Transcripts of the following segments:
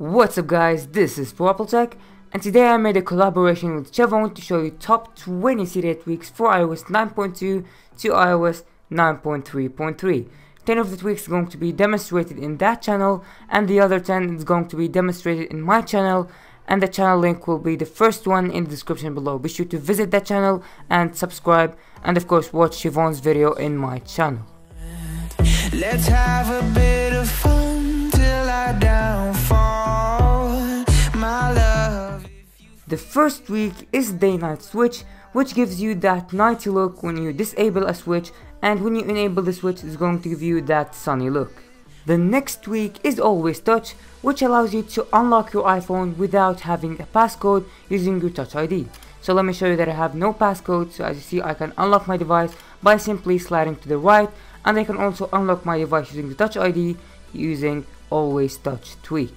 What's up guys, this is ProAppleTech, and today I made a collaboration with Chevron to show you top 20 Cydia tweaks for iOS 9.2 to iOS 9.3.3. 10 of the tweaks are going to be demonstrated in that channel, and the other 10 is going to be demonstrated in my channel, and the channel link will be the first one in the description below. Be sure to visit that channel and subscribe, and of course watch Chevron's video in my channel. Let's have a bit of fun till I downfall. The first tweak is Day Night Switch, which gives you that nighty look when you disable a switch, and when you enable the switch it's going to give you that sunny look. The next tweak is Always Touch, which allows you to unlock your iPhone without having a passcode using your Touch ID. So let me show you that I have no passcode, so as you see I can unlock my device by simply sliding to the right, and I can also unlock my device using the Touch ID using Always Touch tweak.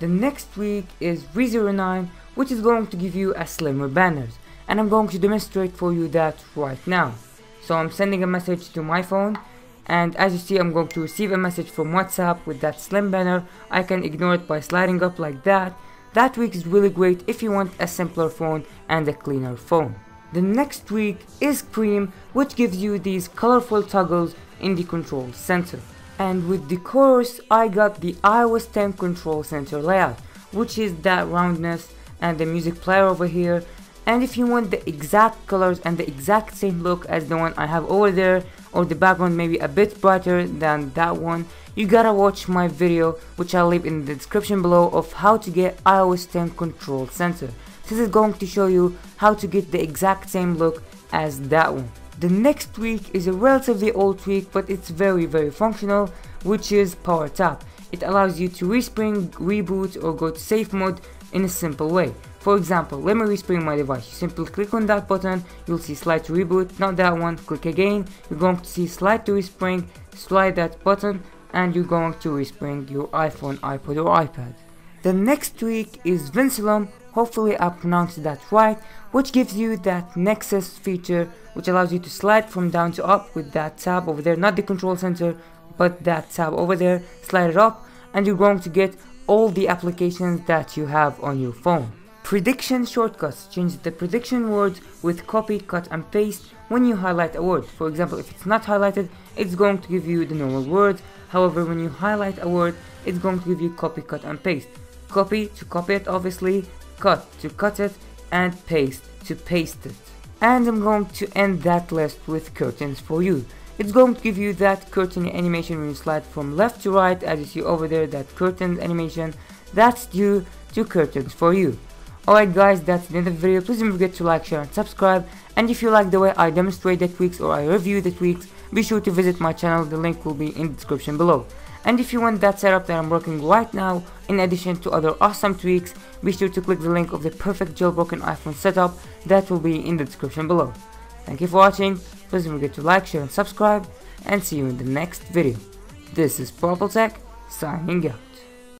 The next tweak is V09, which is going to give you a slimmer banners, and I'm going to demonstrate for you that right now. So I'm sending a message to my phone, and as you see I'm going to receive a message from WhatsApp with that slim banner. I can ignore it by sliding up like that. That tweak is really great if you want a simpler phone and a cleaner phone. The next tweak is Cream, which gives you these colorful toggles in the control center. And with the colors I got the iOS 10 control center layout, which is that roundness and the music player over here. And if you want the exact colors and the exact same look as the one I have over there, or the background maybe a bit brighter than that one, you gotta watch my video, which I'll leave in the description below, of how to get iOS 10 control center. This is going to show you how to get the exact same look as that one. The next tweak is a relatively old tweak, but it's very functional, which is PowerTap. It allows you to respring, reboot, or go to safe mode in a simple way. For example, let me respring my device. You simply click on that button, you'll see slide to reboot, not that one, click again, you're going to see slide to respring, slide that button, and you're going to respring your iPhone, iPod or iPad. The next tweak is Vincilum, hopefully I pronounced that right, which gives you that Nexus feature, which allows you to slide from down to up with that tab over there, not the control center, but that tab over there, slide it up, and you're going to get all the applications that you have on your phone. Prediction shortcuts change the prediction words with copy, cut and paste when you highlight a word. For example, if it's not highlighted, it's going to give you the normal words. However, when you highlight a word, it's going to give you copy, cut and paste. Copy to copy it obviously, cut to cut it, and paste to paste it. And I'm going to end that list with Curtains for You. It's going to give you that curtain animation when you slide from left to right, as you see over there, that curtain animation. That's due to Curtains for You. Alright guys, that's the end of the video. Please don't forget to like, share and subscribe. And if you like the way I demonstrate the tweaks or I review the tweaks, be sure to visit my channel. The link will be in the description below. And if you want that setup that I'm working right now, in addition to other awesome tweaks, be sure to click the link of the perfect jailbroken iPhone setup. That will be in the description below. Thank you for watching. Please don't forget to like, share and subscribe, and see you in the next video. This is ProAppleTech signing out.